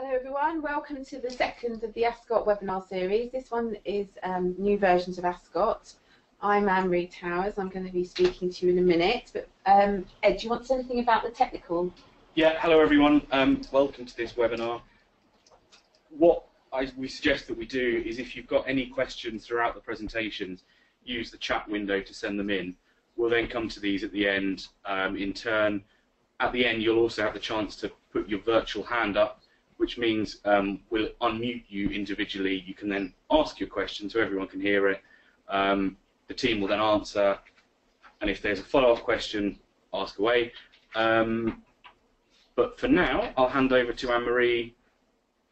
Hello everyone, welcome to the second of the ASCOT webinar series. This one is new versions of ASCOT. I'm Ann-Marie Towers, I'm going to be speaking to you in a minute, but Ed, do you want to say anything about the technical? Yeah, hello everyone, welcome to this webinar. What we suggest that we do is if you've got any questions throughout the presentations, use the chat window to send them in. We'll then come to these at the end in turn. At the end you'll also have the chance to put your virtual hand up, which means we'll unmute you individually. You can then ask your question so everyone can hear it. The team will then answer, and if there's a follow-up question, ask away. But for now, I'll hand over to Ann-Marie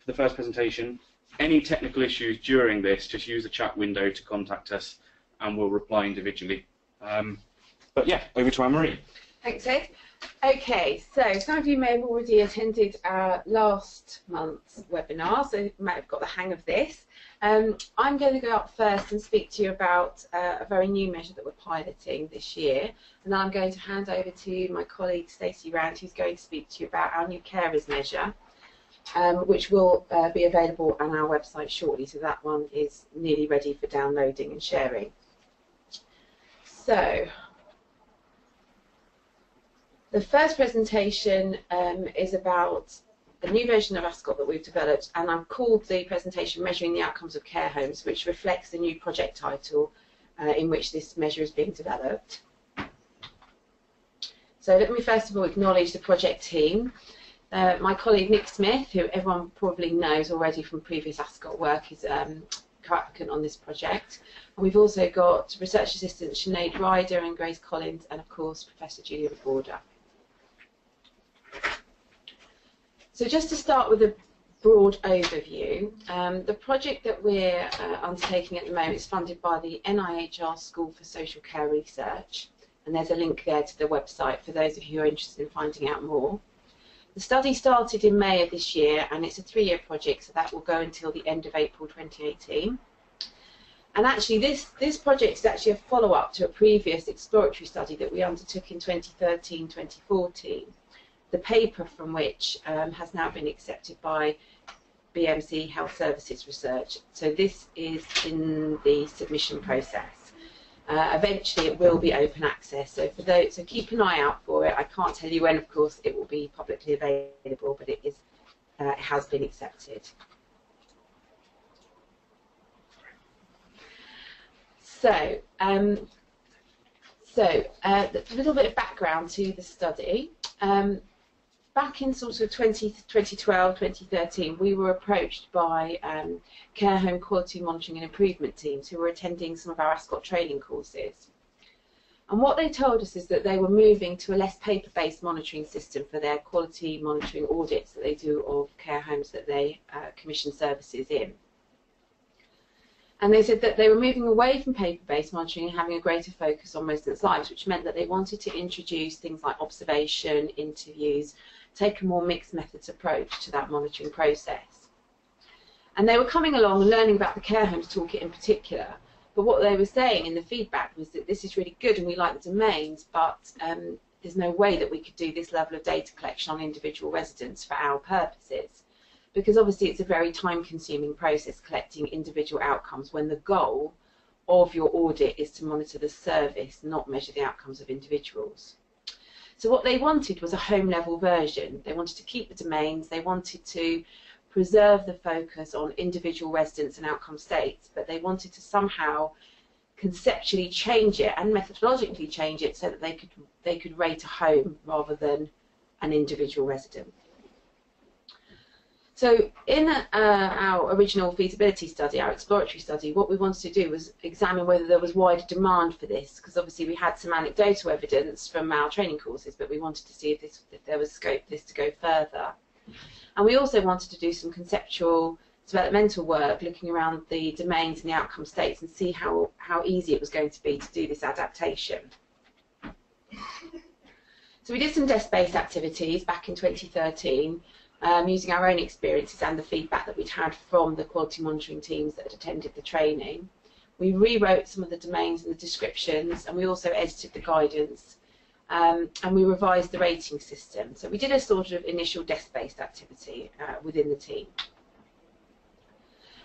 for the first presentation. Any technical issues during this, just use the chat window to contact us, and we'll reply individually. But yeah, over to Ann-Marie. Thanks, Ed. Okay, so some of you may have already attended our last month's webinar, so you might have got the hang of this. I'm going to go up first and speak to you about a very new measure that we're piloting this year, and then I'm going to hand over to my colleague Stacey Rand, who's going to speak to you about our new carers measure, which will be available on our website shortly, so that one is nearly ready for downloading and sharing. So the first presentation is about a new version of ASCOT that we've developed, and I've called the presentation Measuring the Outcomes of Care Homes, which reflects the new project title in which this measure is being developed. So let me first of all acknowledge the project team. My colleague Nick Smith, who everyone probably knows already from previous ASCOT work, is co-applicant on this project. And we've also got research assistants Sinead Ryder and Grace Collins, and of course Professor Julia Borda. So just to start with a broad overview, the project that we're undertaking at the moment is funded by the NIHR School for Social Care Research, and there's a link there to the website for those of you who are interested in finding out more. The study started in May of this year, and it's a three-year project, so that will go until the end of April 2018. And actually this project is actually a follow-up to a previous exploratory study that we undertook in 2013-2014. The paper from which has now been accepted by BMC Health Services Research. So this is in the submission process. Eventually it will be open access, so for those, so keep an eye out for it. I can't tell you when, of course, it will be publicly available, but it is, it has been accepted. So, a little bit of background to the study. Back in sort of 2012, 2013, we were approached by care home quality monitoring and improvement teams who were attending some of our ASCOT training courses. And what they told us is that they were moving to a less paper-based monitoring system for their quality monitoring audits that they do of care homes that they commission services in. And they said that they were moving away from paper-based monitoring and having a greater focus on residents' lives, which meant that they wanted to introduce things like observation, interviews, take a more mixed methods approach to that monitoring process. And they were coming along and learning about the care homes toolkit in particular, but what they were saying in the feedback was that this is really good and we like the domains, but there's no way that we could do this level of data collection on individual residents for our purposes, because obviously it's a very time-consuming process collecting individual outcomes when the goal of your audit is to monitor the service, not measure the outcomes of individuals. So what they wanted was a home-level version. They wanted to keep the domains, they wanted to preserve the focus on individual residents and outcome states, but they wanted to somehow conceptually change it and methodologically change it so that they could rate a home rather than an individual resident. So in our original feasibility study, our exploratory study, what we wanted to do was examine whether there was wider demand for this, because obviously we had some anecdotal evidence from our training courses, but we wanted to see if there was scope for this to go further. And we also wanted to do some conceptual developmental work, looking around the domains and the outcome states and see how easy it was going to be to do this adaptation. So we did some desk-based activities back in 2013. Using our own experiences and the feedback that we'd had from the quality monitoring teams that had attended the training. We rewrote some of the domains and the descriptions, and we also edited the guidance and we revised the rating system. So we did a sort of initial desk-based activity within the team.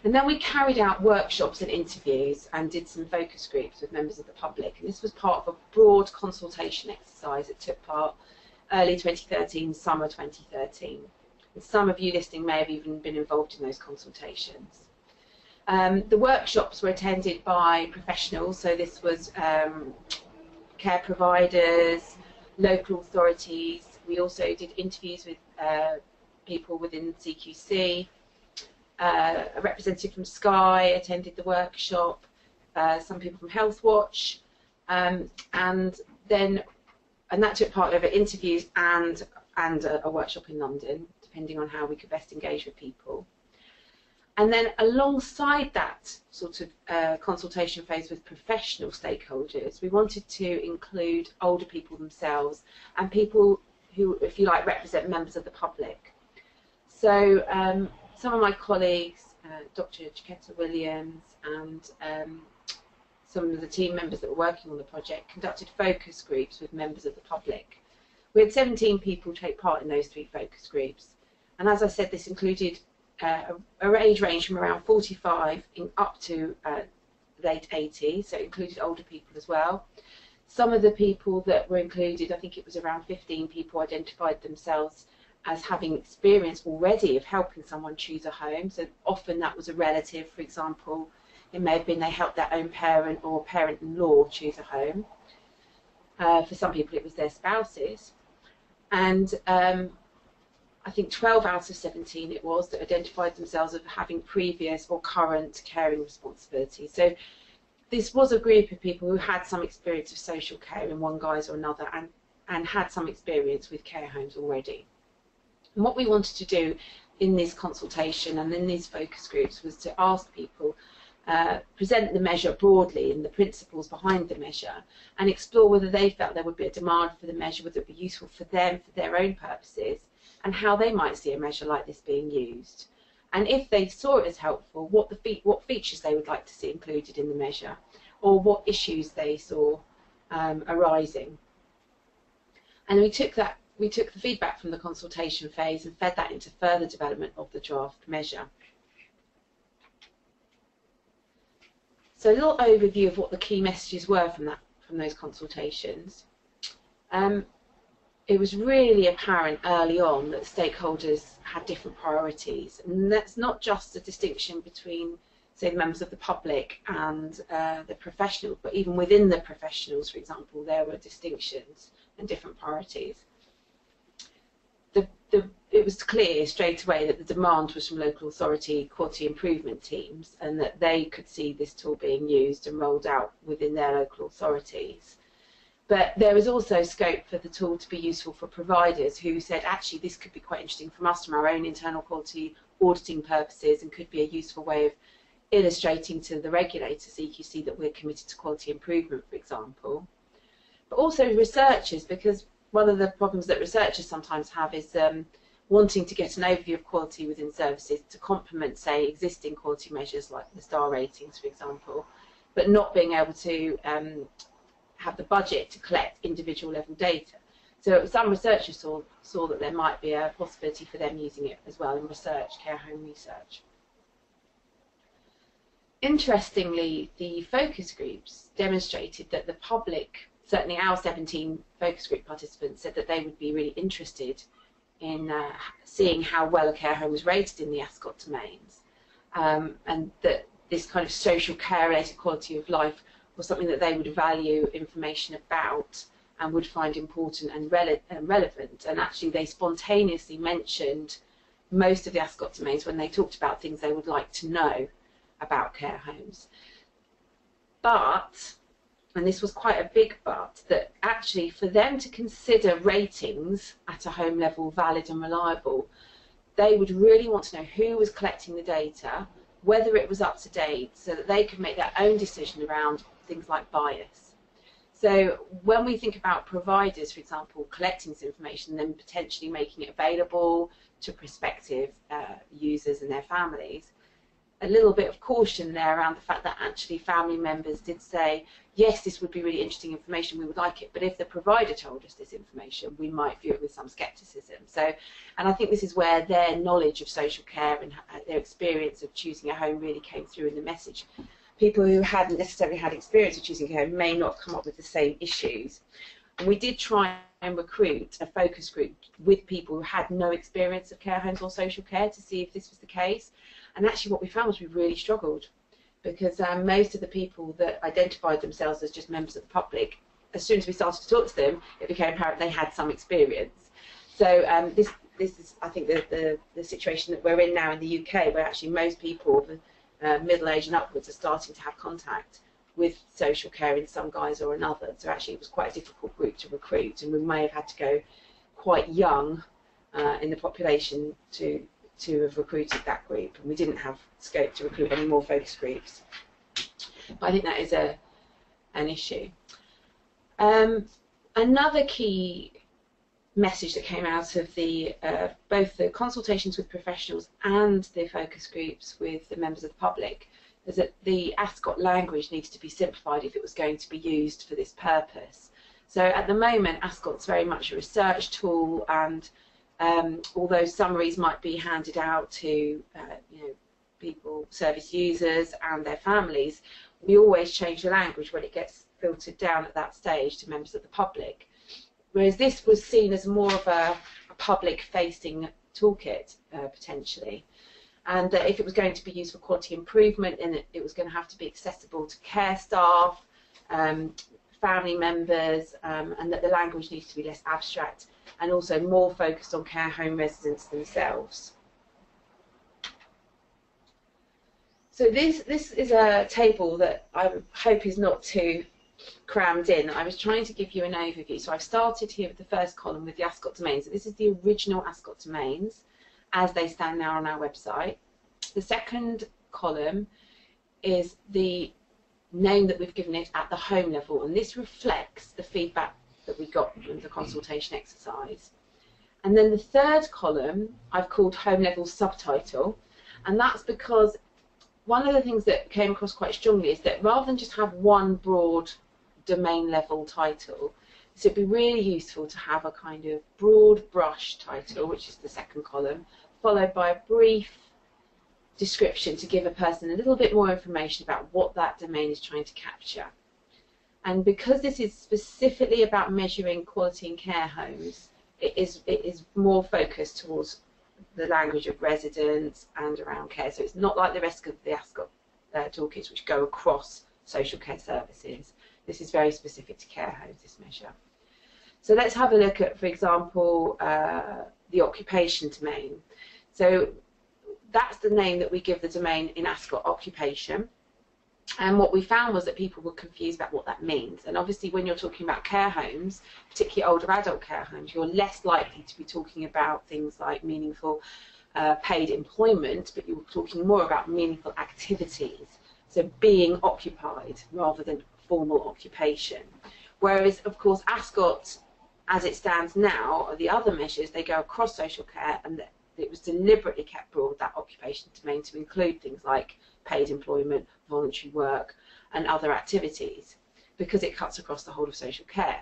And then we carried out workshops and interviews and did some focus groups with members of the public. And this was part of a broad consultation exercise that took part early 2013, summer 2013. And some of you listening may have even been involved in those consultations. The workshops were attended by professionals, so this was care providers, local authorities. We also did interviews with people within CQC. A representative from Sky attended the workshop, some people from Healthwatch, and that took part over interviews and a workshop in London, depending on how we could best engage with people. And then alongside that sort of consultation phase with professional stakeholders, we wanted to include older people themselves and people who, if you like, represent members of the public. So some of my colleagues, Dr. Chiquetta Williams and some of the team members that were working on the project, conducted focus groups with members of the public. We had 17 people take part in those three focus groups. And as I said, this included a age range from around 45 up to late 80, so it included older people as well. Some of the people that were included, I think it was around 15 people, identified themselves as having experience already of helping someone choose a home. So often that was a relative, for example. It may have been they helped their own parent or parent-in-law choose a home. For some people it was their spouses. And I think 12 out of 17 it was that identified themselves as having previous or current caring responsibilities. So this was a group of people who had some experience of social care in one guise or another and had some experience with care homes already. And what we wanted to do in this consultation and in these focus groups was to ask people, present the measure broadly and the principles behind the measure, and explore whether they felt there would be a demand for the measure, whether it would be useful for them, for their own purposes, and how they might see a measure like this being used. And if they saw it as helpful, what features they would like to see included in the measure, or what issues they saw arising. And we took the feedback from the consultation phase and fed that into further development of the draft measure. So a little overview of what the key messages were from those consultations. It was really apparent early on that stakeholders had different priorities, and that's not just a distinction between, say, the members of the public and the professionals, but even within the professionals, for example, there were distinctions and different priorities. It was clear straight away that the demand was from local authority quality improvement teams, and that they could see this tool being used and rolled out within their local authorities. But there was also scope for the tool to be useful for providers who said, actually, this could be quite interesting from us, from our own internal quality auditing purposes, and could be a useful way of illustrating to the regulator, CQC, that we're committed to quality improvement, for example. But also researchers, because one of the problems that researchers sometimes have is wanting to get an overview of quality within services to complement, say, existing quality measures like the star ratings, for example, but not being able to have the budget to collect individual level data. So some researchers saw that there might be a possibility for them using it as well in research, care home research. Interestingly, the focus groups demonstrated that the public, certainly our 17 focus group participants, said that they would be really interested in seeing how well a care home was rated in the ASCOT domains, and that this kind of social care related quality of life was something that they would value information about and would find important and relevant. And actually they spontaneously mentioned most of the ASCOT domains when they talked about things they would like to know about care homes. But, and this was quite a big but, that actually for them to consider ratings at a home level valid and reliable, they would really want to know who was collecting the data, whether it was up to date, so that they could make their own decision around things like bias. So when we think about providers, for example, collecting this information, then potentially making it available to prospective users and their families, a little bit of caution there around the fact that actually family members did say, yes, this would be really interesting information, we would like it, but if the provider told us this information, we might view it with some scepticism. So, and I think this is where their knowledge of social care and their experience of choosing a home really came through in the message. People who hadn't necessarily had experience of choosing a home may not come up with the same issues. And we did try and recruit a focus group with people who had no experience of care homes or social care to see if this was the case. And actually what we found was we really struggled, because most of the people that identified themselves as just members of the public, as soon as we started to talk to them, it became apparent they had some experience. So this is, I think, the situation that we're in now in the UK, where actually most people middle age and upwards are starting to have contact with social care in some guise or another. So actually it was quite a difficult group to recruit, and we may have had to go quite young in the population to have recruited that group, and we didn't have scope to recruit any more focus groups. But I think that is an issue. Another key message that came out of the both the consultations with professionals and the focus groups with the members of the public is that the ASCOT language needs to be simplified if it was going to be used for this purpose. So at the moment, ASCOT's very much a research tool, and although summaries might be handed out to people, service users and their families, we always change the language when it gets filtered down at that stage to members of the public. Whereas this was seen as more of a public-facing toolkit, potentially, and that if it was going to be used for quality improvement, then it was going to have to be accessible to care staff, family members, and that the language needs to be less abstract and also more focused on care home residents themselves. So this is a table that I hope is not too crammed in. I was trying to give you an overview. So I've started here with the first column with the ASCOT domains. This is the original ASCOT domains as they stand now on our website. The second column is the name that we've given it at the home level, and this reflects the feedback that we got from the consultation exercise. And then the third column I've called home level subtitle, and that's because one of the things that came across quite strongly is that rather than just have one broad domain level title, so it'd be really useful to have a kind of broad brush title, which is the second column, followed by a brief description to give a person a little bit more information about what that domain is trying to capture. And because this is specifically about measuring quality in care homes, it is more focused towards the language of residents and around care. So it's not like the rest of the ASCOT toolkits, which go across social care services. This is very specific to care homes, this measure. So let's have a look at, for example, the occupation domain. So that's the name that we give the domain in ASCOT, occupation. And what we found was that people were confused about what that means. And obviously when you're talking about care homes, particularly older adult care homes, you're less likely to be talking about things like meaningful paid employment, but you're talking more about meaningful activities. So being occupied rather than formal occupation. Whereas, of course, ASCOT, as it stands now, or the other measures, they go across social care, and it was deliberately kept broad, that occupation domain, to include things like paid employment, voluntary work and other activities, because it cuts across the whole of social care.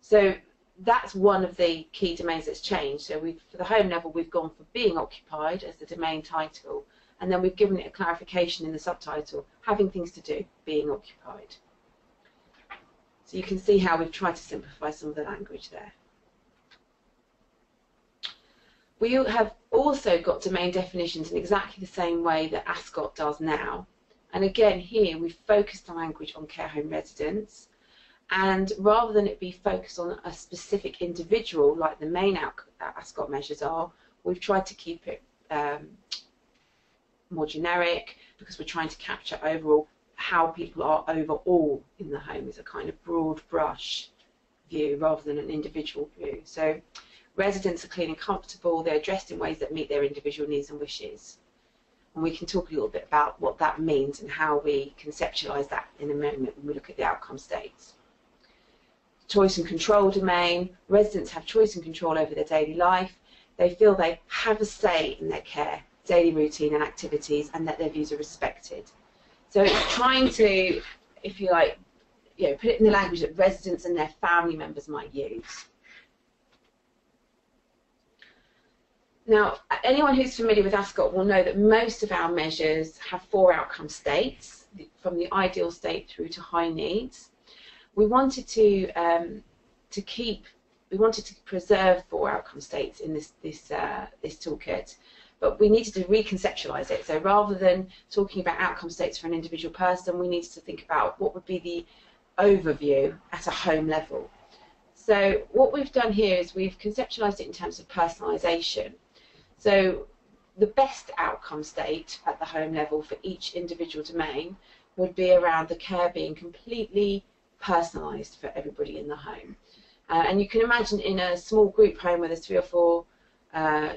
So that's one of the key domains that's changed. So for the home level, we've gone for being occupied as the domain title, and then we've given it a clarification in the subtitle, having things to do, being occupied. So you can see how we've tried to simplify some of the language there. We have also got domain definitions in exactly the same way that ASCOT does now. And again, here we've focused the language on care home residents. And rather than it be focused on a specific individual, like the main ASCOT measures are, we've tried to keep it more generic, because we're trying to capture overall how people are overall in the home, is a kind of broad brush view rather than an individual view. So residents are clean and comfortable, they're dressed in ways that meet their individual needs and wishes. And we can talk a little bit about what that means and how we conceptualise that in a moment when we look at the outcome states. Choice and control domain. Residents have choice and control over their daily life. They feel they have a say in their care. daily routine and activities, and that their views are respected. So it's trying to, if you like, you know, put it in the language that residents and their family members might use. Now, anyone who's familiar with ASCOT will know that most of our measures have 4 outcome states, from the ideal state through to high needs. We wanted to preserve 4 outcome states in this toolkit, but we needed to reconceptualise it. So rather than talking about outcome states for an individual person, we needed to think about what would be the overview at a home level. So what we've done here is we've conceptualised it in terms of personalisation. So the best outcome state at the home level for each individual domain would be around the care being completely personalised for everybody in the home. And you can imagine in a small group home where there's 3 or 4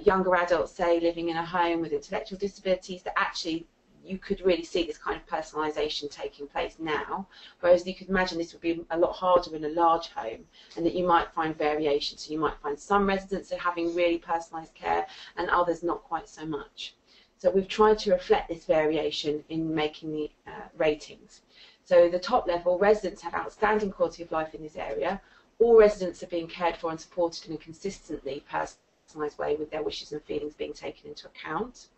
younger adults, say, living in a home with intellectual disabilities, that actually you could really see this kind of personalisation taking place now, whereas you could imagine this would be a lot harder in a large home, and that you might find variation. So you might find some residents are having really personalised care and others not quite so much. So we've tried to reflect this variation in making the ratings. So the top level, residents have outstanding quality of life in this area. All residents are being cared for and supported in a consistently personalised way, with their wishes and feelings being taken into account.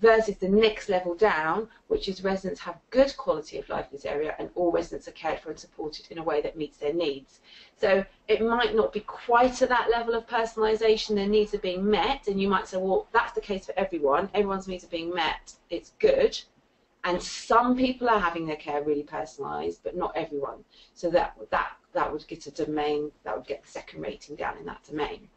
Versus the next level down, which is residents have good quality of life in this area and all residents are cared for and supported in a way that meets their needs. So it might not be quite at that level of personalisation, their needs are being met, and you might say, well, that's the case for everyone, everyone's needs are being met, it's good, and some people are having their care really personalised, but not everyone. So that would get a domain, that would get the second rating down in that domain.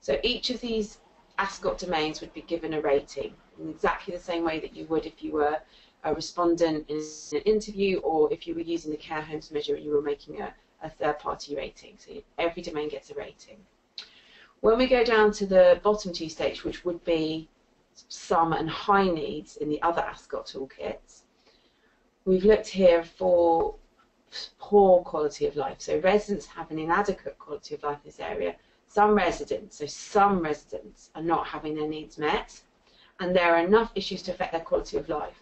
So each of these ASCOT domains would be given a rating in exactly the same way that you would if you were a respondent in an interview, or if you were using the care homes measure and you were making a third-party rating. So every domain gets a rating. When we go down to the bottom 2 stages, which would be some and high needs in the other ASCOT toolkits, we've looked here for poor quality of life. So residents have an inadequate quality of life in this area. Some residents are not having their needs met, and there are enough issues to affect their quality of life.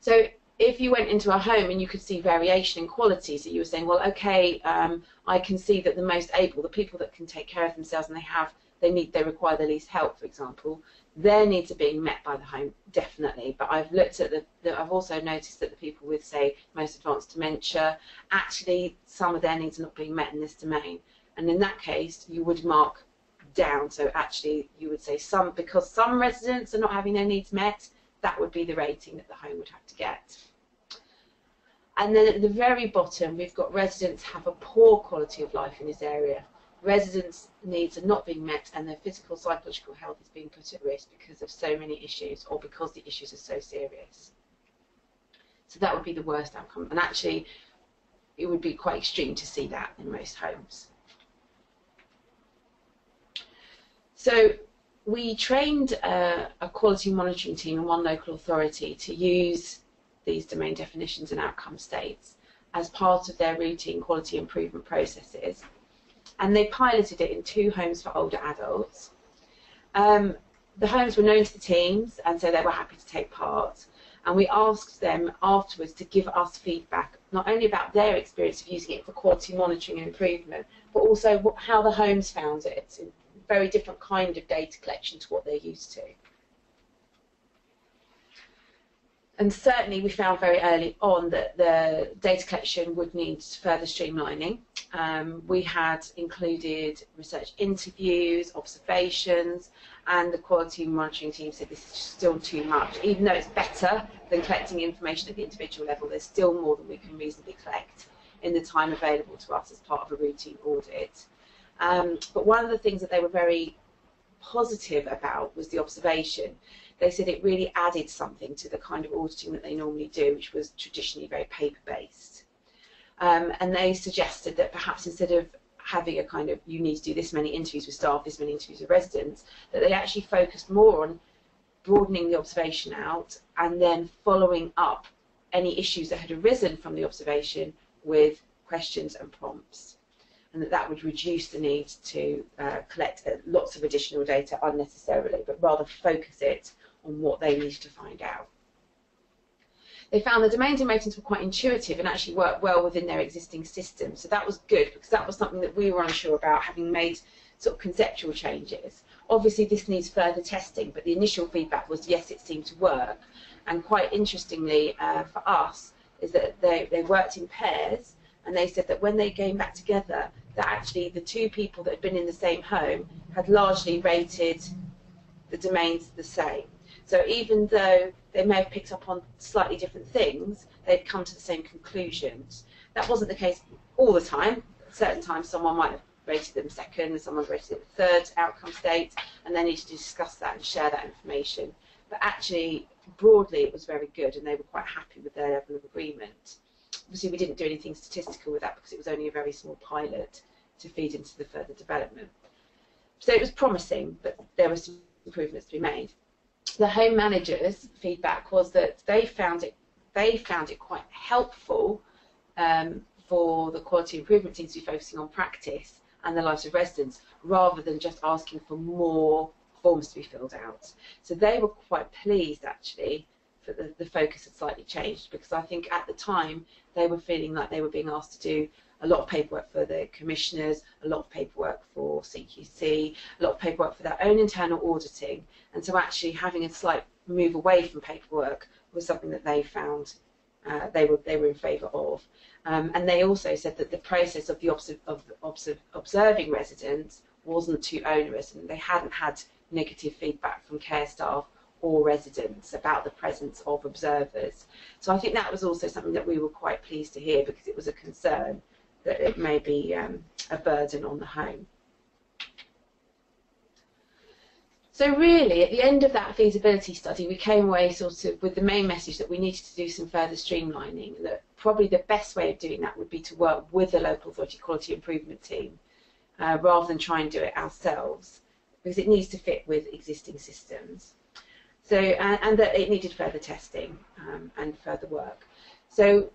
So if you went into a home and you could see variation in quality, so you were saying, well, okay, I can see that the most able, the people that can take care of themselves and they require the least help, for example, their needs are being met by the home, definitely. But I've looked at I've also noticed that the people with, say, most advanced dementia, actually some of their needs are not being met in this domain. And in that case, you would mark down. So actually, you would say because some residents are not having their needs met, that would be the rating that the home would have to get. And then at the very bottom, we've got residents have a poor quality of life in this area. Residents' needs are not being met, and their physical, psychological health is being put at risk because of so many issues, or because the issues are so serious. So that would be the worst outcome. And actually, it would be quite extreme to see that in most homes. So we trained a quality monitoring team in one local authority to use these domain definitions and outcome states as part of their routine quality improvement processes, and they piloted it in 2 homes for older adults. The homes were known to the teams, and so they were happy to take part, and we asked them afterwards to give us feedback, not only about their experience of using it for quality monitoring and improvement, but also how the homes found it. It's very different kind of data collection to what they're used to. And certainly we found very early on that the data collection would need further streamlining. We had included research interviews, observations, and the quality monitoring team said this is still too much. Even though it's better than collecting information at the individual level, there's still more than we can reasonably collect in the time available to us as part of a routine audit. But one of the things that they were very positive about was the observation. They said it really added something to the kind of auditing that they normally do, which was traditionally very paper-based. And they suggested that perhaps instead of having a kind of, you need to do this many interviews with staff, this many interviews with residents, that they actually focused more on broadening the observation out and then following up any issues that had arisen from the observation with questions and prompts. and that would reduce the need to collect lots of additional data unnecessarily, but rather focus it on what they needed to find out. They found the domains and ratings were quite intuitive and actually worked well within their existing system. So that was good, because that was something that we were unsure about, having made sort of conceptual changes. Obviously this needs further testing, but the initial feedback was yes, it seemed to work. And quite interestingly for us is that they worked in pairs, and they said that when they came back together, that actually the two people that had been in the same home had largely rated the domains the same. So even though they may have picked up on slightly different things, they'd come to the same conclusions. That wasn't the case all the time. At certain times someone might have rated them second, and someone rated them third outcome state, and they needed to discuss that and share that information. But actually, broadly, it was very good, and they were quite happy with their level of agreement. Obviously, we didn't do anything statistical with that because it was only a very small pilot to feed into the further development. So it was promising, but there were some improvements to be made. The home managers' feedback was that they found it quite helpful for the quality improvement teams to be focusing on practice and the lives of residents rather than just asking for more forms to be filled out. So they were quite pleased actually that the focus had slightly changed, because I think at the time they were feeling like they were being asked to do a lot of paperwork for the commissioners, a lot of paperwork for CQC, a lot of paperwork for their own internal auditing, and so actually having a slight move away from paperwork was something that they found they were in favour of. And they also said that the process of the observing residents wasn't too onerous, and they hadn't had negative feedback from care staff or residents about the presence of observers. So I think that was also something that we were quite pleased to hear, because it was a concern that it may be a burden on the home. So really, at the end of that feasibility study, we came away sort of with the main message that we needed to do some further streamlining, and that probably the best way of doing that would be to work with the local authority quality improvement team rather than try and do it ourselves, because it needs to fit with existing systems. So, and that it needed further testing and further work. So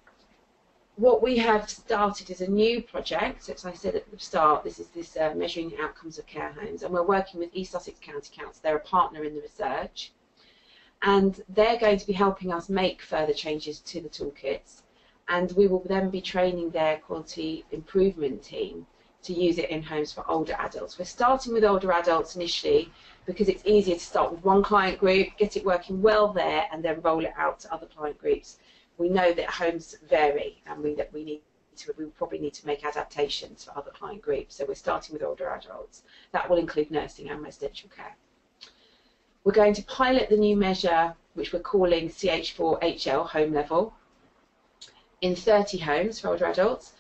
what we have started is a new project. So as I said at the start, this is this measuring the outcomes of care homes, and we're working with East Sussex County Council. They're a partner in the research, and they're going to be helping us make further changes to the toolkits, and we will then be training their quality improvement team to use it in homes for older adults. We're starting with older adults initially because it's easier to start with one client group, get it working well there, and then roll it out to other client groups. We know that homes vary, and we probably need to make adaptations for other client groups, so we're starting with older adults. That will include nursing and residential care. We're going to pilot the new measure, which we're calling CH4HL home level, in 30 homes for older adults.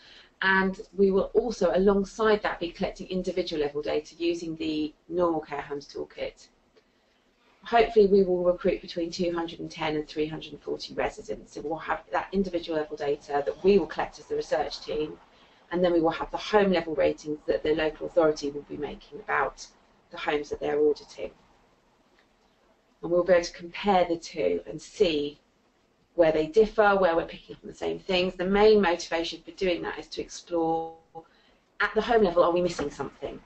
And we will also, alongside that, be collecting individual level data using the normal care homes toolkit. Hopefully we will recruit between 210 and 340 residents. So we'll have that individual level data that we will collect as the research team, and then we will have the home level ratings that the local authority will be making about the homes that they're auditing. And we'll be able to compare the two and see where they differ, where we're picking up on the same things. The main motivation for doing that is to explore at the home level, are we missing something?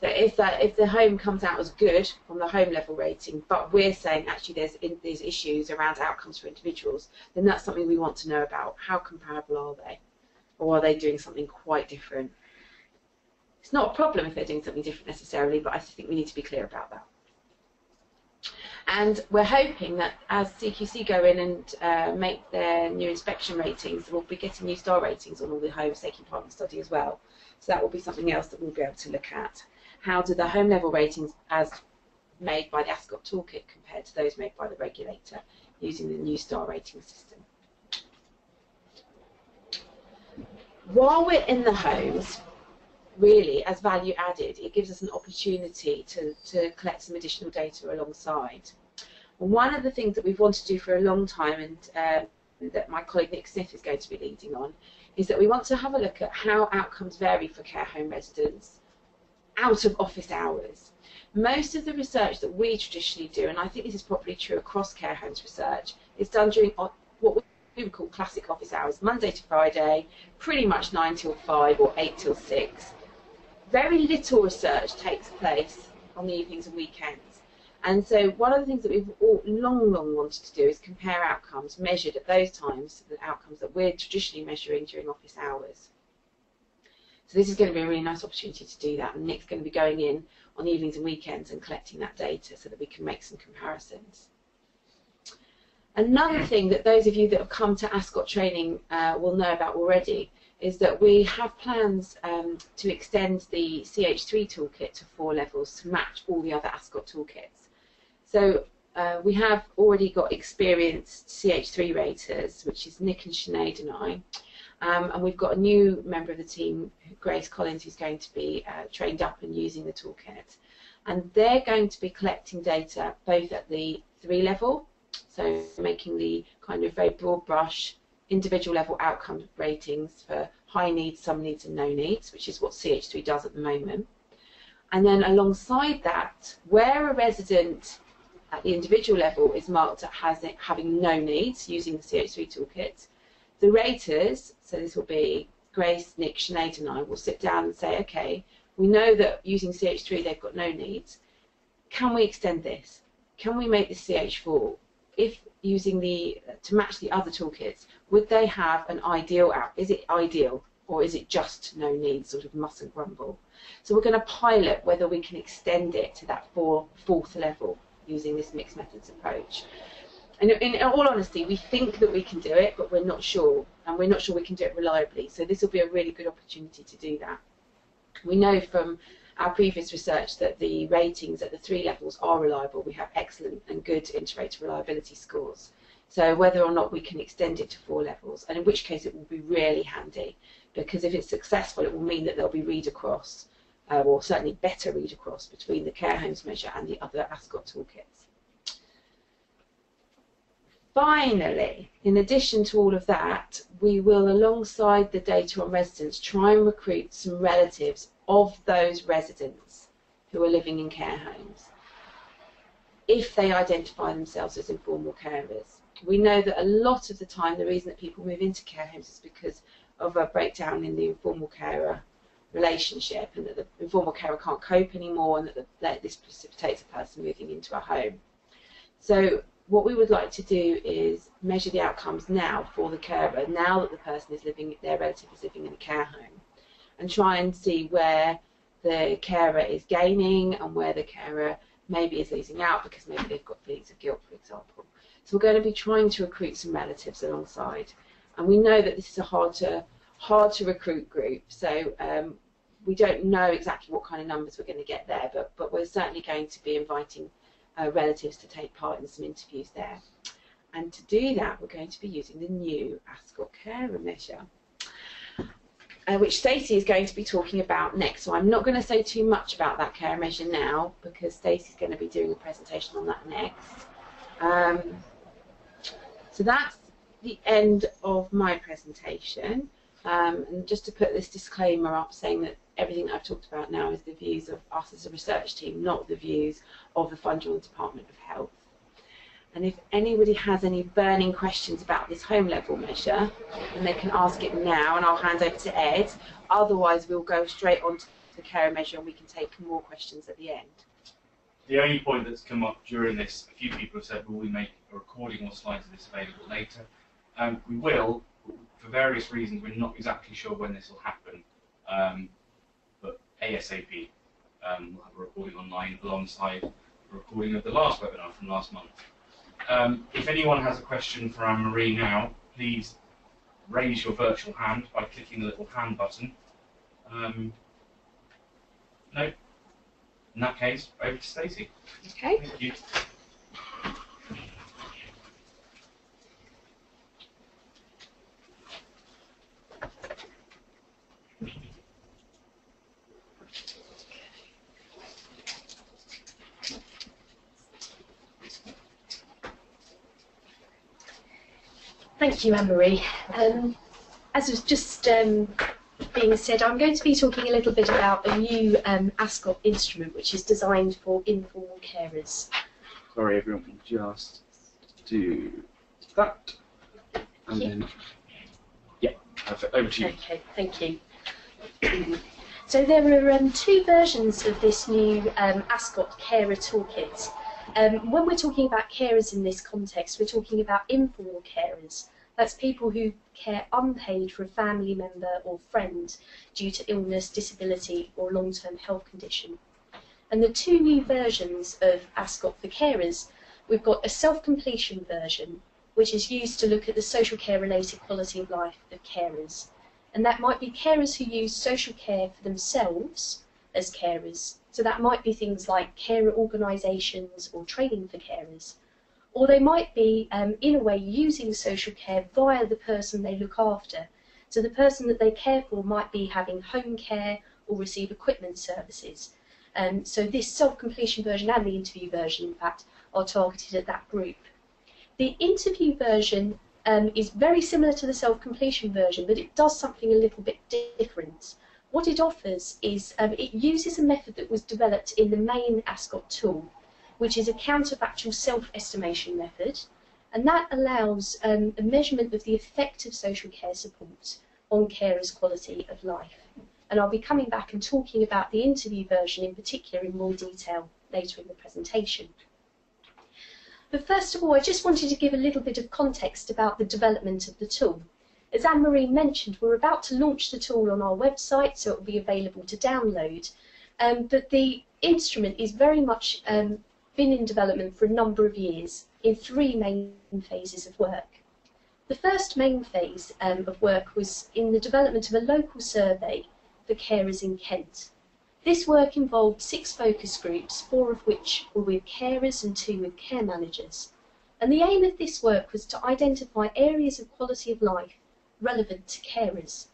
So if the home comes out as good from the home level rating, but we're saying actually there's issues around outcomes for individuals, then that's something we want to know about. How comparable are they? Or are they doing something quite different? It's not a problem if they're doing something different necessarily, but I think we need to be clear about that. And we're hoping that as CQC go in and make their new inspection ratings, we'll be getting new star ratings on all the homes taking part in the study as well. So that will be something else that we'll be able to look at. How do the home level ratings as made by the ASCOT toolkit compare to those made by the regulator using the new star rating system? While we're in the homes, really, as value added, it gives us an opportunity to collect some additional data alongside. And one of the things that we've wanted to do for a long time, and that my colleague Nick Smith is going to be leading on, is that we want to have a look at how outcomes vary for care home residents out of office hours. Most of the research that we traditionally do, and I think this is probably true across care homes research, is done during what we would call classic office hours, Monday to Friday, pretty much 9 till 5 or 8 till 6. very little research takes place on the evenings and weekends. And so one of the things that we've all long wanted to do is compare outcomes measured at those times to the outcomes that we're traditionally measuring during office hours. So this is going to be a really nice opportunity to do that, and Nick's going to be going in on evenings and weekends and collecting that data so that we can make some comparisons. Another thing that those of you that have come to ASCOT training will know about already is that we have plans to extend the CH3 toolkit to 4 levels to match all the other ASCOT toolkits. So we have already got experienced CH3 raters, which is Nick and Sinead and I. And we've got a new member of the team, Grace Collins, who's going to be trained up and using the toolkit. And they're going to be collecting data both at the 3 level, so making the kind of very broad brush individual level outcome ratings for high needs, some needs and no needs, which is what CH3 does at the moment. And then alongside that, where a resident at the individual level is marked as having no needs using the CH3 toolkit, the raters, so this will be Grace, Nick, Sinead and I, will sit down and say, okay, we know that using CH3 they've got no needs. Can we extend this? Can we make this CH4? If using to match the other toolkits, would they have an ideal app? Is it ideal or is it just no needs, sort of mustn't grumble? So we're going to pilot whether we can extend it to that 4th level using this mixed methods approach. And in all honesty, we think that we can do it, but we're not sure, and we're not sure we can do it reliably. So this will be a really good opportunity to do that. We know from our previous research that the ratings at the 3 levels are reliable. We have excellent and good inter-rater reliability scores. So whether or not we can extend it to 4 levels, and in which case it will be really handy, because if it's successful, it will mean that there'll be read across, or certainly better read across between the care homes measure and the other ASCOT toolkits. Finally, in addition to all of that, we will, alongside the data on residents, try and recruit some relatives of those residents who are living in care homes, if they identify themselves as informal carers. We know that a lot of the time the reason that people move into care homes is because of a breakdown in the informal carer relationship, and that the informal carer can't cope anymore, and that this precipitates a person moving into a home. So what we would like to do is measure the outcomes now for the carer, now that the person is living, their relative is living in a care home, and try and see where the carer is gaining and where the carer maybe is losing out because maybe they've got feelings of guilt, for example. So we're going to be trying to recruit some relatives alongside, and we know that this is a hard to recruit group, so we don't know exactly what kind of numbers we're going to get there, but we're certainly going to be inviting relatives to take part in some interviews there. And to do that, we're going to be using the new ASCOT carer measure, which Stacey is going to be talking about next. So I'm not going to say too much about that carer measure now, because Stacey's going to be doing a presentation on that next. So that's the end of my presentation. And just to put this disclaimer up saying that everything that I've talked about now is the views of us as a research team, not the views of the Fungible Department of Health. And if anybody has any burning questions about this home level measure, then they can ask it now, and I'll hand over to Ed. Otherwise, we'll go straight on to the carer measure, and we can take more questions at the end. The only point that's come up during this, a few people have said, will we make a recording or slides of this available later? We will. For various reasons, we're not exactly sure when this will happen, but ASAP we'll have a recording online alongside a recording of the last webinar from last month. If anyone has a question for Ann-Marie now, please raise your virtual hand by clicking the little hand button. No? In that case, over to Stacey. Okay. Thank you. Thank you, Ann-Marie. As was just being said, I'm going to be talking a little bit about a new ASCOT instrument which is designed for informal carers. Sorry, everyone, can just do that. And then, yeah, perfect. Over to you. Okay, thank you. So there are two versions of this new ASCOT carer toolkit. When we're talking about carers in this context, we're talking about informal carers. That's people who care unpaid for a family member or friend due to illness, disability or long-term health condition. And the two new versions of ASCOT for carers, we've got a self-completion version, which is used to look at the social care-related quality of life of carers. And that might be carers who use social care for themselves as carers. So that might be things like carer organisations or training for carers. Or they might be, in a way, using social care via the person they look after. So the person that they care for might be having home care or receive equipment services. So this self-completion version and the interview version, in fact, are targeted at that group. The interview version is very similar to the self-completion version, but it does something a little bit different. What it offers is it uses a method that was developed in the main ASCOT tool, which is a counterfactual self-estimation method, and that allows a measurement of the effect of social care support on carers' quality of life. And I'll be coming back and talking about the interview version in particular in more detail later in the presentation. But first of all, I just wanted to give a little bit of context about the development of the tool. As Ann-Marie mentioned, we're about to launch the tool on our website, so it will be available to download. But the instrument is very much been in development for a number of years in three main phases of work. The first main phase of work was in the development of a local survey for carers in Kent. This work involved 6 focus groups, 4 of which were with carers and 2 with care managers. And the aim of this work was to identify areas of quality of life relevant to carers.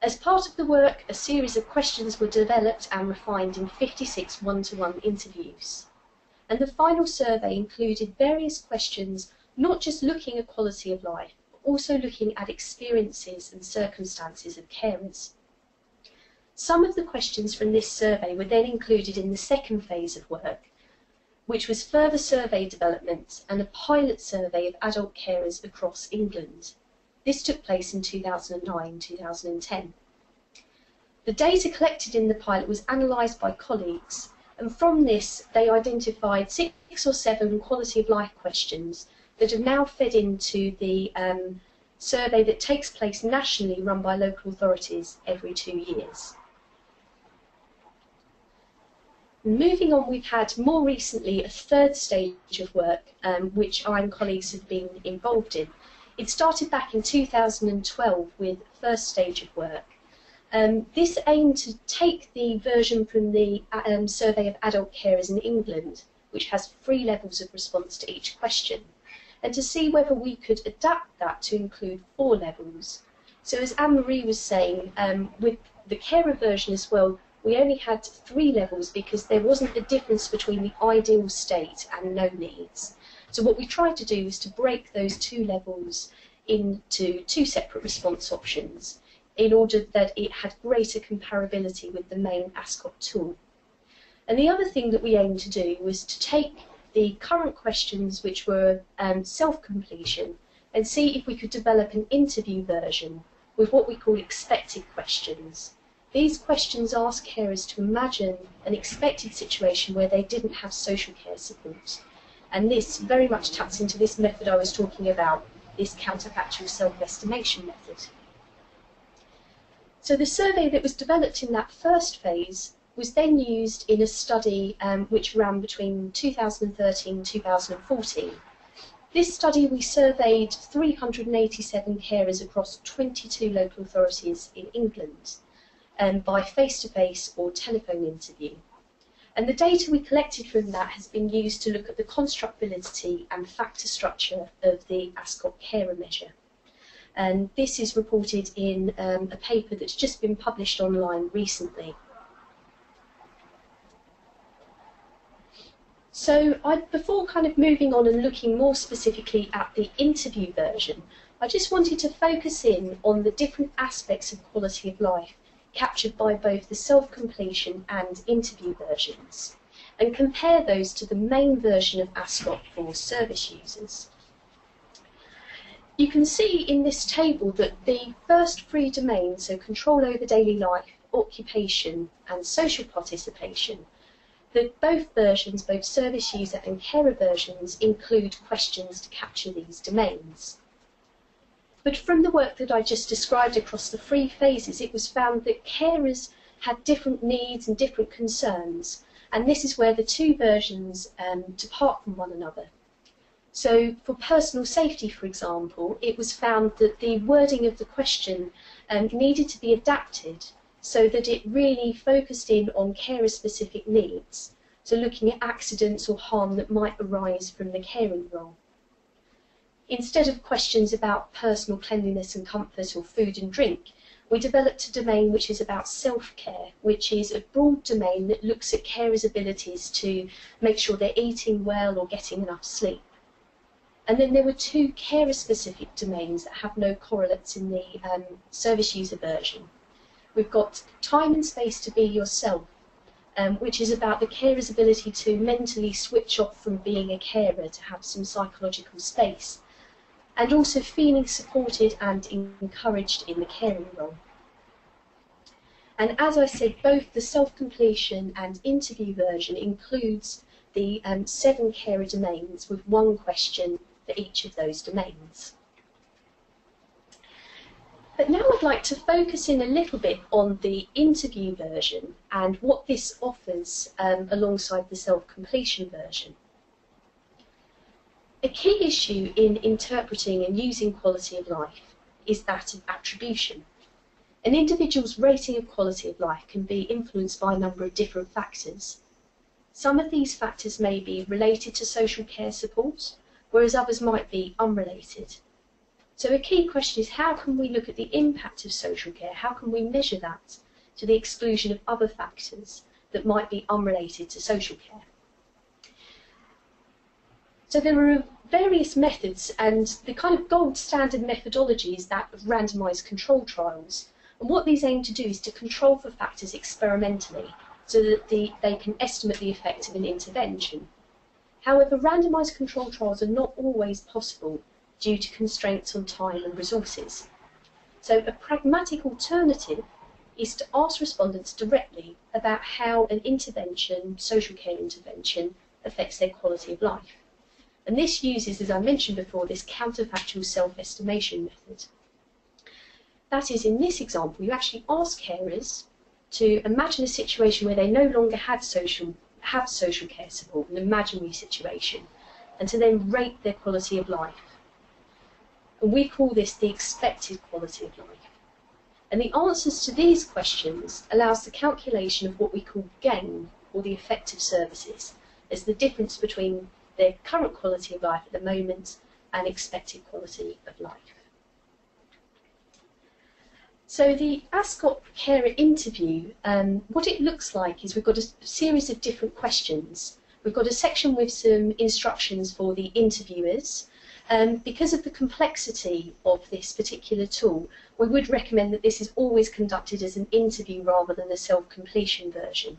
As part of the work, a series of questions were developed and refined in 56 one-to-one interviews. And the final survey included various questions, not just looking at quality of life, but also looking at experiences and circumstances of carers. Some of the questions from this survey were then included in the second phase of work, which was further survey development and a pilot survey of adult carers across England. This took place in 2009-2010. The data collected in the pilot was analysed by colleagues, and from this they identified 6 or 7 quality of life questions that have now fed into the survey that takes place nationally, run by local authorities every 2 years. Moving on, we've had more recently a third stage of work which I and colleagues have been involved in. It started back in 2012 with the first stage of work. This aimed to take the version from the survey of adult carers in England, which has 3 levels of response to each question, and to see whether we could adapt that to include 4 levels. So as Ann-Marie was saying, with the carer version as well, we only had 3 levels because there wasn't a difference between the ideal state and no needs. So what we tried to do was to break those 2 levels into 2 separate response options in order that it had greater comparability with the main ASCOT tool. And the other thing that we aimed to do was to take the current questions, which were self-completion, and see if we could develop an interview version with what we call expected questions. These questions ask carers to imagine an expected situation where they didn't have social care support. And this very much taps into this method I was talking about, this counterfactual self-estimation method. So the survey that was developed in that first phase was then used in a study which ran between 2013 and 2014. This study, we surveyed 387 carers across 22 local authorities in England by face-to-face or telephone interview. And the data we collected from that has been used to look at the constructability and factor structure of the ASCOT carer measure. And this is reported in a paper that's just been published online recently. So before kind of moving on and looking more specifically at the interview version, I just wanted to focus in on the different aspects of quality of life captured by both the self-completion and interview versions, and compare those to the main version of ASCOT for service users. You can see in this table that the first three domains, so control over daily life, occupation and social participation, that both versions, both service user and carer versions, include questions to capture these domains. But from the work that I just described across the three phases, it was found that carers had different needs and different concerns, and this is where the two versions depart from one another. So for personal safety, for example, it was found that the wording of the question needed to be adapted so that it really focused in on carer-specific needs, so looking at accidents or harm that might arise from the caring role. Instead of questions about personal cleanliness and comfort or food and drink, we developed a domain which is about self-care, which is a broad domain that looks at carers' abilities to make sure they're eating well or getting enough sleep. And then there were two carer-specific domains that have no correlates in the service user version. We've got time and space to be yourself, which is about the carer's ability to mentally switch off from being a carer to have some psychological space, and also feeling supported and encouraged in the caring role. And as I said, both the self-completion and interview version includes the 7 carer domains with one question for each of those domains. But now I'd like to focus in a little bit on the interview version and what this offers alongside the self-completion version. A key issue in interpreting and using quality of life is that of attribution. An individual's rating of quality of life can be influenced by a number of different factors. Some of these factors may be related to social care support, whereas others might be unrelated. So a key question is, how can we look at the impact of social care? How can we measure that to the exclusion of other factors that might be unrelated to social care? So there are various methods, and the kind of gold standard methodology is that of randomised control trials. And what these aim to do is to control for factors experimentally so that they can estimate the effect of an intervention. However, randomised control trials are not always possible due to constraints on time and resources. So a pragmatic alternative is to ask respondents directly about how an intervention, social care intervention, affects their quality of life. And this uses, as I mentioned before, this counterfactual self-estimation method. That is, in this example, you actually ask carers to imagine a situation where they no longer have social care support, an imaginary situation, and to then rate their quality of life. And we call this the expected quality of life. And the answers to these questions allows the calculation of what we call gain, or the effect of services, as the difference between their current quality of life at the moment and expected quality of life. So the ASCOT carer interview, what it looks like is we've got a series of different questions. We've got a section with some instructions for the interviewers. Because of the complexity of this particular tool, we would recommend that this is always conducted as an interview rather than a self-completion version.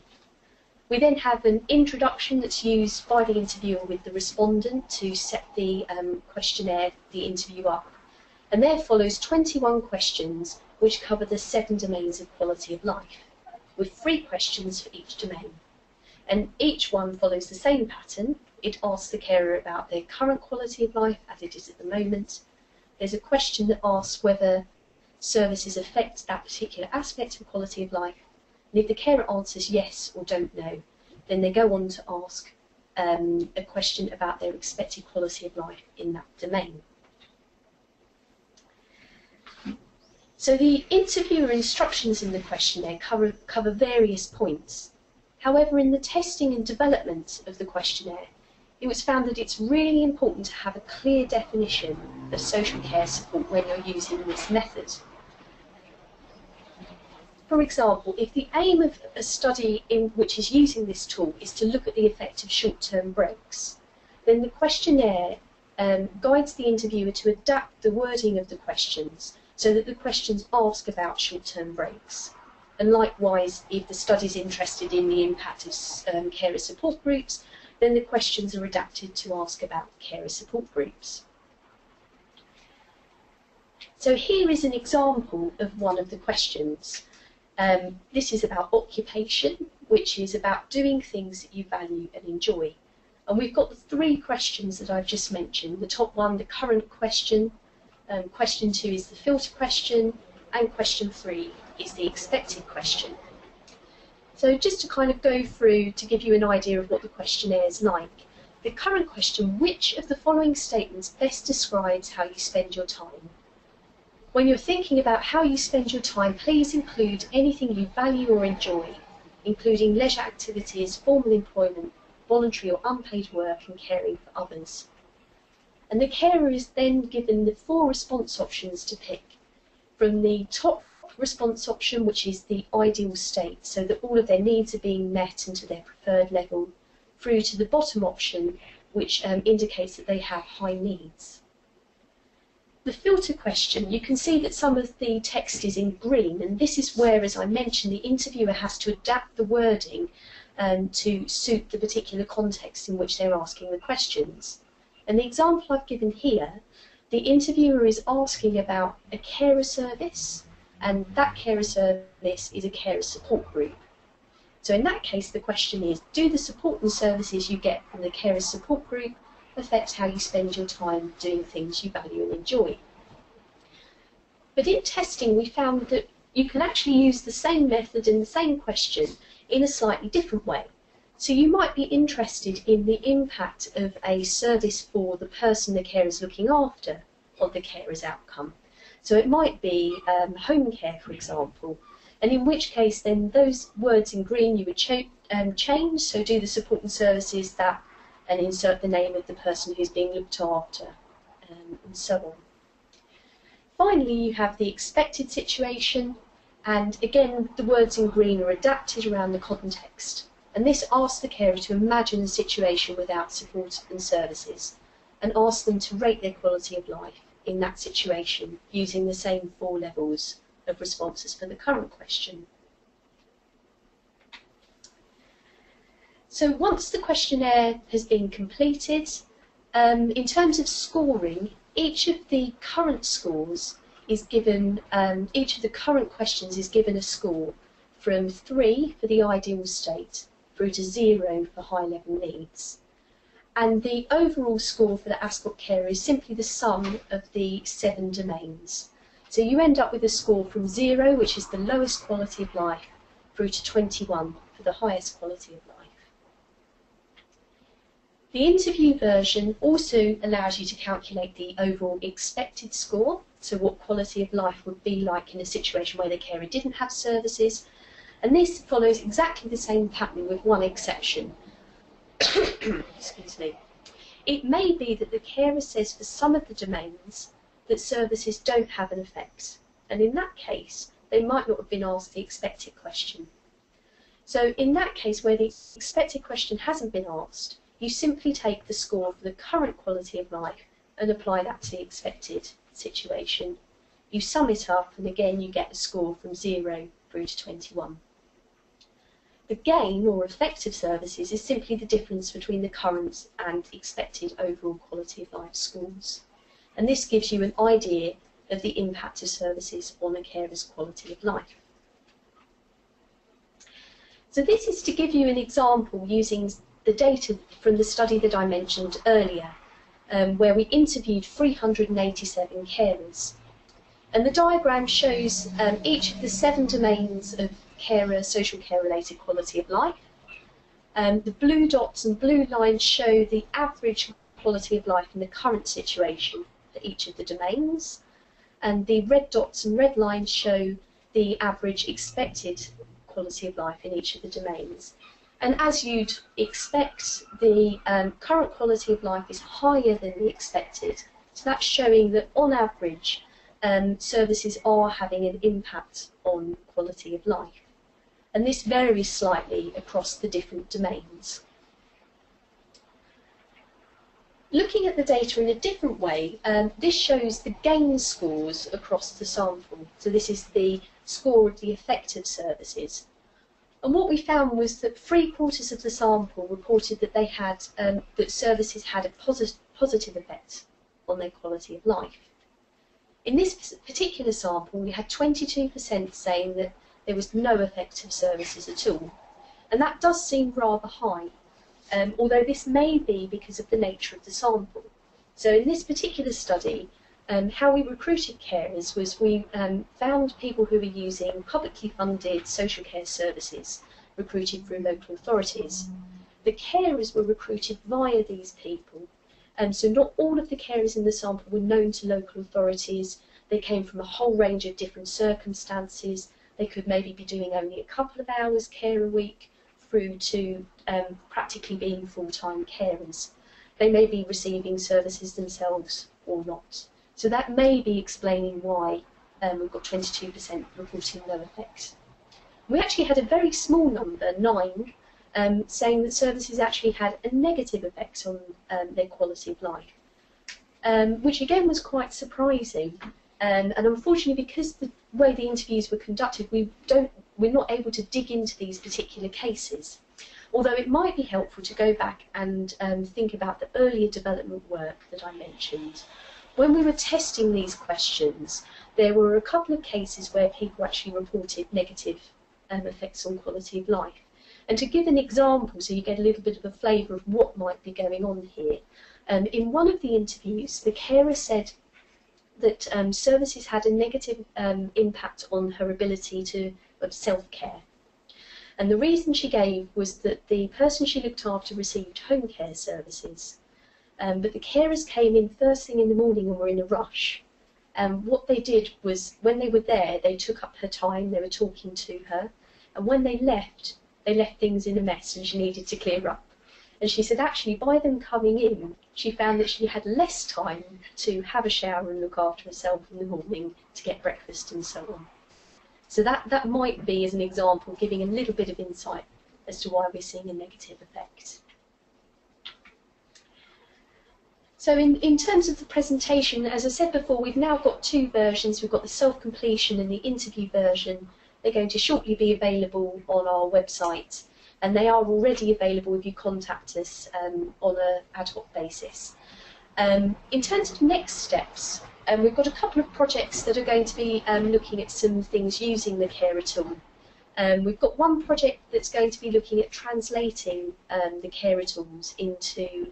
We then have an introduction that's used by the interviewer with the respondent to set the questionnaire, the interview up, and there follows 21 questions which cover the 7 domains of quality of life, with 3 questions for each domain. And each one follows the same pattern. It asks the carer about their current quality of life as it is at the moment. There's a question that asks whether services affect that particular aspect of quality of life. And if the carer answers yes or don't know, then they go on to ask a question about their expected quality of life in that domain. So the interviewer instructions in the questionnaire cover various points. However, in the testing and development of the questionnaire, it was found that it's really important to have a clear definition of social care support when you're using this method. For example, if the aim of a study in which is using this tool is to look at the effect of short-term breaks, then the questionnaire guides the interviewer to adapt the wording of the questions so that the questions ask about short-term breaks. And likewise, if the study is interested in the impact of carer support groups, then the questions are adapted to ask about carer support groups. So here is an example of one of the questions. This is about occupation, which is about doing things that you value and enjoy. And we've got the three questions that I've just mentioned. The top one, the current question, question two is the filter question, and question three is the expected question. So just to kind of go through to give you an idea of what the questionnaire is like. The current question, which of the following statements best describes how you spend your time? When you're thinking about how you spend your time, please include anything you value or enjoy, including leisure activities, formal employment, voluntary or unpaid work, and caring for others. And the carer is then given the four response options to pick from the top response option, which is the ideal state, so that all of their needs are being met and to their preferred level, through to the bottom option, which indicates that they have high needs. The filter question, you can see that some of the text is in green, and this is where, as I mentioned, the interviewer has to adapt the wording to suit the particular context in which they're asking the questions. And the example I've given here, the interviewer is asking about a carer service, and that carer service is a carer support group. So in that case, the question is, do the support and services you get from the carer support group affect how you spend your time doing things you value and enjoy? But in testing, we found that you can actually use the same method and the same question in a slightly different way. So you might be interested in the impact of a service for the person the carer is looking after on the carer's outcome. So it might be home care, for example, and in which case then those words in green you would change, so do the support and services that, and insert the name of the person who's being looked after, and so on. Finally, you have the expected situation, and again the words in green are adapted around the context. And this asks the carer to imagine a situation without support and services and asks them to rate their quality of life in that situation using the same four levels of responses for the current question. So once the questionnaire has been completed, in terms of scoring, each of the current scores is given, each of the current questions is given a score from 3 for the ideal state through to 0 for high-level needs. And the overall score for the ASCOT carer is simply the sum of the 7 domains. So you end up with a score from 0, which is the lowest quality of life, through to 21 for the highest quality of life. The interview version also allows you to calculate the overall expected score, so what quality of life would be like in a situation where the carer didn't have services, and this follows exactly the same pattern with one exception. Excuse me. It may be that the carer says for some of the domains that services don't have an effect, and in that case they might not have been asked the expected question. So in that case where the expected question hasn't been asked, you simply take the score for the current quality of life and apply that to the expected situation. You sum it up and again you get a score from 0 through to 21. The gain, or effective services, is simply the difference between the current and expected overall quality of life scores. And this gives you an idea of the impact of services on a carer's quality of life. So this is to give you an example using the data from the study that I mentioned earlier, where we interviewed 387 carers. And the diagram shows each of the 7 domains of carer, social care related quality of life. The blue dots and blue lines show the average quality of life in the current situation for each of the domains, and the red dots and red lines show the average expected quality of life in each of the domains. And as you'd expect, the current quality of life is higher than the expected, so that's showing that on average services are having an impact on quality of life. And this varies slightly across the different domains. Looking at the data in a different way, this shows the gain scores across the sample. So this is the score of the effective services. And what we found was that 3/4 of the sample reported that they had that services had a positive effect on their quality of life. In this particular sample, we had 22% saying that there was no effective services at all. And that does seem rather high, although this may be because of the nature of the sample. So in this particular study, how we recruited carers was we found people who were using publicly funded social care services recruited through local authorities. The carers were recruited via these people, so not all of the carers in the sample were known to local authorities. They came from a whole range of different circumstances. They could maybe be doing only a couple of hours care a week through to practically being full-time carers. They may be receiving services themselves or not. So that may be explaining why we've got 22% reporting no effects. We actually had a very small number, 9, saying that services actually had a negative effect on their quality of life, which again was quite surprising. And unfortunately, because the way the interviews were conducted, we're not able to dig into these particular cases. Although it might be helpful to go back and think about the earlier development work that I mentioned. When we were testing these questions, there were a couple of cases where people actually reported negative effects on quality of life. And to give an example, so you get a little bit of a flavour of what might be going on here, in one of the interviews, the carer said that services had a negative impact on her ability of self-care. And the reason she gave was that the person she looked after received home care services, but the carers came in first thing in the morning and were in a rush. What they did was, when they were there, they took up her time, they were talking to her, and when they left things in a mess and she needed to clear up. And she said actually by them coming in, she found that she had less time to have a shower and look after herself in the morning, to get breakfast and so on. So that might be, as an example, giving a little bit of insight as to why we're seeing a negative effect. So in terms of the presentation, as I said before, we've now got 2 versions. We've got the self-completion and the interview version. They're going to shortly be available on our website. And they are already available if you contact us on an ad hoc basis. In terms of next steps, we've got a couple of projects that are going to be looking at some things using the carer tool. We've got one project that's going to be looking at translating the carer tools into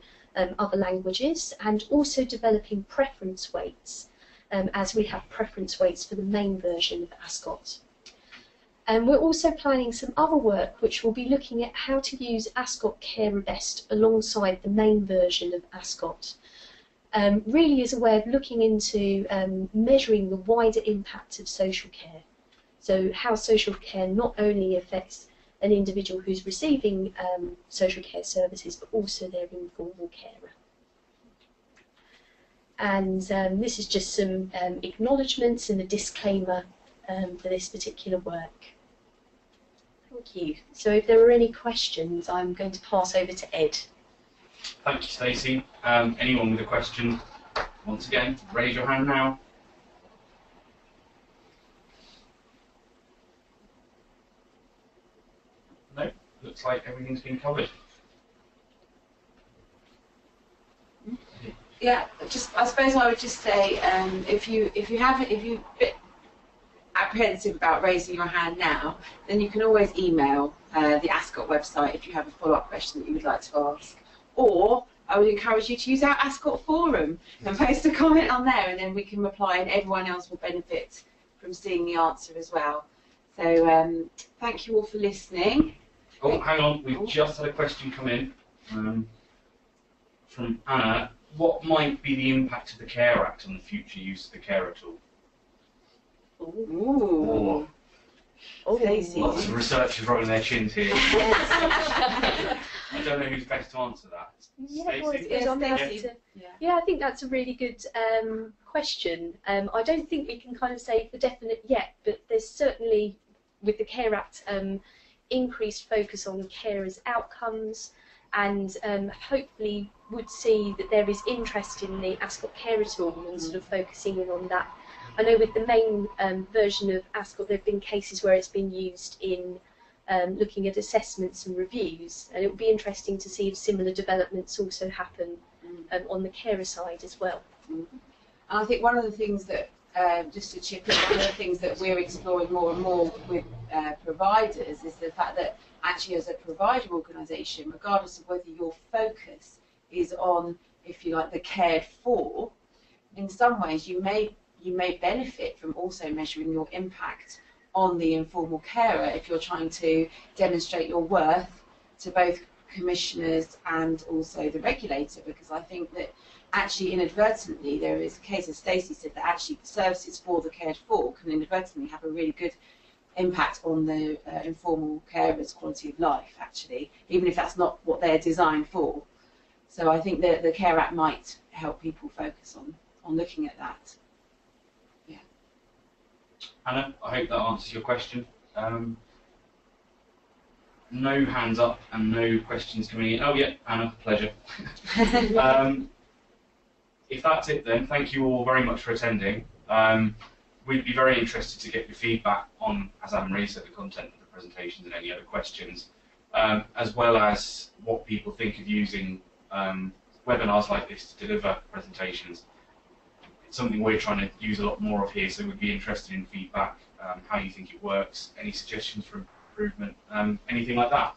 other languages, and also developing preference weights, as we have preference weights for the main version of ASCOT. And we're also planning some other work which will be looking at how to use ASCOT Carer Best alongside the main version of ASCOT, really as a way of looking into measuring the wider impact of social care. So how social care not only affects an individual who's receiving social care services, but also their informal carer. And this is just some acknowledgements and a disclaimer for this particular work. Thank you. So if there are any questions, I'm going to pass over to Ed. Thank you, Stacey. Anyone with a question, once again, raise your hand now. No, looks like everything's been covered. Yeah, just I suppose I would just say if you apprehensive about raising your hand now, then you can always email the ASCOT website if you have a follow-up question that you would like to ask. Or I would encourage you to use our ASCOT forum and post a comment on there, and then we can reply, and everyone else will benefit from seeing the answer as well. So thank you all for listening. Oh, hang on, we've just had a question come in from Anna. What might be the impact of the Care Act on the future use of the carer tool? Ooh. Oh, lots of researchers rolling their chins here. I don't know who's best to answer that. Yeah, well, I think that's a really good question. I don't think we can kind of say for definite yet, but there's certainly, with the Care Act, increased focus on carers' outcomes, and hopefully would see that there is interest in the ASCOT Carer Tool and sort of focusing in on that. I know with the main version of ASCOT, there have been cases where it's been used in looking at assessments and reviews, and it would be interesting to see if similar developments also happen on the carer side as well. And I think one of the things that just to chip in, one of the things that we're exploring more and more with providers is the fact that actually as a provider organisation, regardless of whether your focus is on, if you like, the cared for, in some ways you may benefit from also measuring your impact on the informal carer if you're trying to demonstrate your worth to both commissioners and also the regulator, because I think that actually inadvertently there is a case, as Stacey said, that actually the services for the cared for can inadvertently have a really good impact on the informal carer's quality of life, actually, even if that's not what they're designed for. So I think that the Care Act might help people focus on looking at that. Yeah. Anna, I hope that answers your question. No hands up and no questions coming in. Oh yeah, Anna, pleasure. If that's it then, thank you all very much for attending. We'd be very interested to get your feedback on, as Ann-Marie said, the content of the presentations and any other questions, as well as what people think of using webinars like this to deliver presentations. It's something we're trying to use a lot more of here, so we'd be interested in feedback, how you think it works, any suggestions for improvement, anything like that.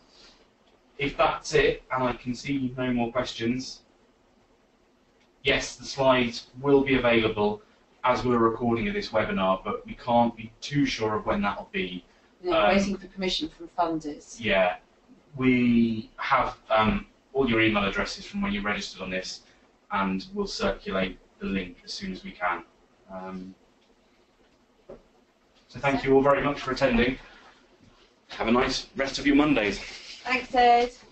If that's it, and I can see no more questions, yes, the slides will be available as we're recording of this webinar, but we can't be too sure of when that'll be. Yeah, waiting for permission from funders. Yeah, we have all your email addresses from when you registered on this, and we'll circulate the link as soon as we can. So thank you all very much for attending. Have a nice rest of your Mondays. Thanks, Ed.